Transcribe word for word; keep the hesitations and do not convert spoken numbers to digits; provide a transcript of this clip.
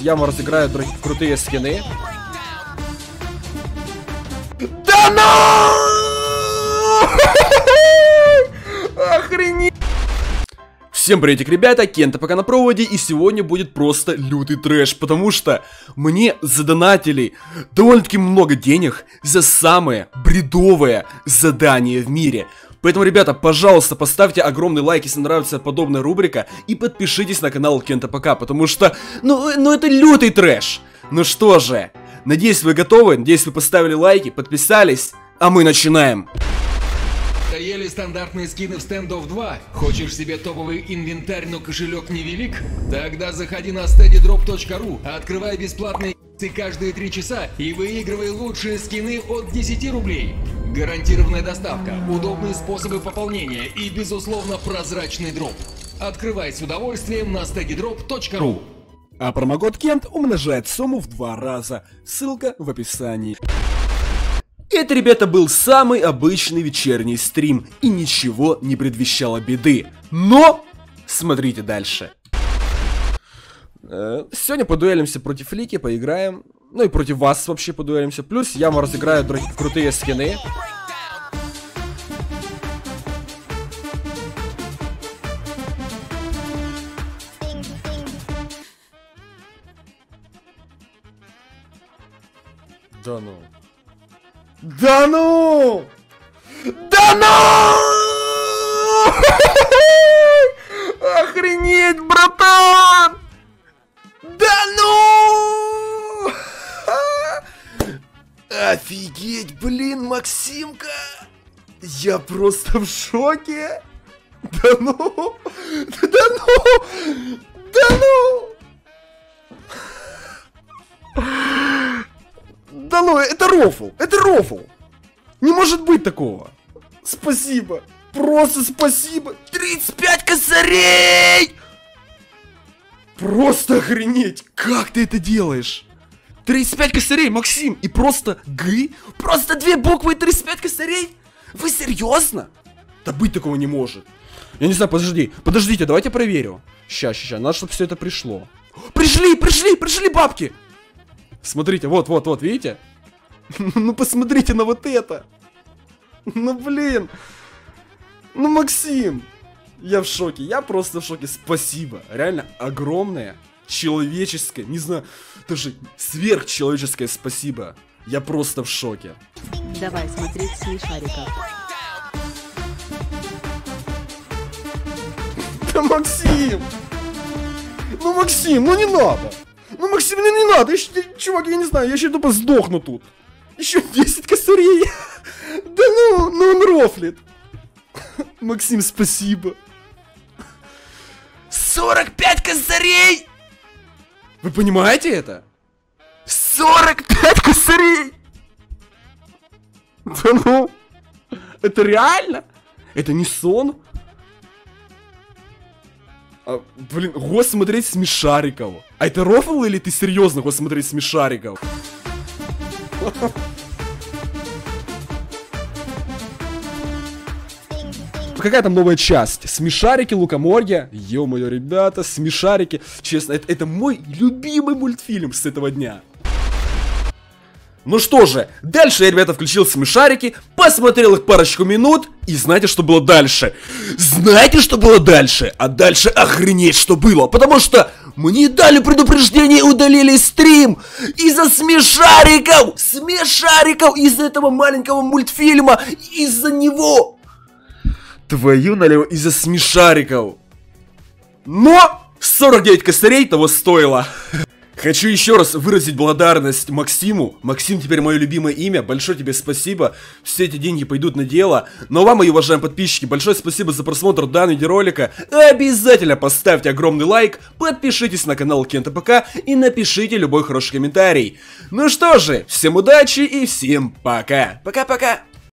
я вам разыграю крутые скины. Да ну! Охренеть! Всем приветик, ребята, Кент ПК на проводе, и сегодня будет просто лютый трэш, потому что мне задонатили довольно-таки много денег за самое бредовое задание в мире. Поэтому, ребята, пожалуйста, поставьте огромный лайк, если нравится подобная рубрика, и подпишитесь на канал Кент ПК, потому что, ну, ну это лютый трэш. Ну что же, надеюсь, вы готовы, надеюсь, вы поставили лайки, подписались, а мы начинаем. Надоели стандартные скины в Standoff два? Хочешь себе топовый инвентарь, но кошелек невелик? Тогда заходи на steady drop точка ру, открывай бесплатные скины каждые три часа и выигрывай лучшие скины от десяти рублей. Гарантированная доставка, удобные способы пополнения и, безусловно, прозрачный дроп. Открывай с удовольствием на steady drop точка ру. А промокод Кент умножает сумму в два раза. Ссылка в описании. Это, ребята, был самый обычный вечерний стрим, и ничего не предвещало беды. Но смотрите дальше. Сегодня подуэлимся против Лики, поиграем. Ну и против вас вообще подуэлимся. Плюс я вам разыграю крутые скины. Да ну. Да ну! Да ну! Охренеть, братан! Да ну! Офигеть, блин, Максимка! Я просто в шоке! Да ну! Да ну! Да ну! Да ну, это рофл, это рофл. Не может быть такого. Спасибо, просто спасибо. тридцать пять косарей! Просто охренеть, как ты это делаешь? тридцать пять косарей, Максим, и просто Г? Просто две буквы и тридцать пять косарей? Вы серьезно? Да быть такого не может. Я не знаю, подожди, подождите, давайте проверю. Ща, ща, ща, надо, чтобы все это пришло. Пришли, пришли, пришли бабки! Смотрите, вот, вот, вот, видите? Ну посмотрите на вот это. Ну блин. Ну Максим. Я в шоке, я просто в шоке. Спасибо, реально огромное, человеческое, не знаю, даже сверхчеловеческое спасибо. Я просто в шоке. Давай смотреть Смешарика. Да Максим. Ну Максим, ну не надо. Ну, Максим, ну не надо, еще, чувак, я не знаю, я еще тупо сдохну тут. Еще десять косарей. Да ну, ну он рофлит. Максим, спасибо. сорок пять косарей! Вы понимаете это? сорок пять косарей! Да ну, это реально? Это не сон? А, блин, гост смотреть Смешариков. А это рофл или ты серьезно гост смотреть Смешариков? Какая там новая часть? Смешарики, лукоморья. Ё-моё, ребята, Смешарики. Честно, это, это мой любимый мультфильм с этого дня. Ну что же, дальше я, ребята, включил Смешарики, посмотрел их парочку минут, и знаете, что было дальше? Знаете, что было дальше? А дальше охренеть, что было, потому что мне дали предупреждение и удалили стрим из-за Смешариков, Смешариков, из-за этого маленького мультфильма, из-за него. Твою налево, из-за Смешариков. Но сорок девять косарей того стоило. Хочу еще раз выразить благодарность Максиму. Максим теперь мое любимое имя. Большое тебе спасибо. Все эти деньги пойдут на дело. Ну а вам, мои уважаемые подписчики, большое спасибо за просмотр данного видеоролика. Обязательно поставьте огромный лайк, подпишитесь на канал Кент.apk и напишите любой хороший комментарий. Ну что же, всем удачи и всем пока. Пока-пока.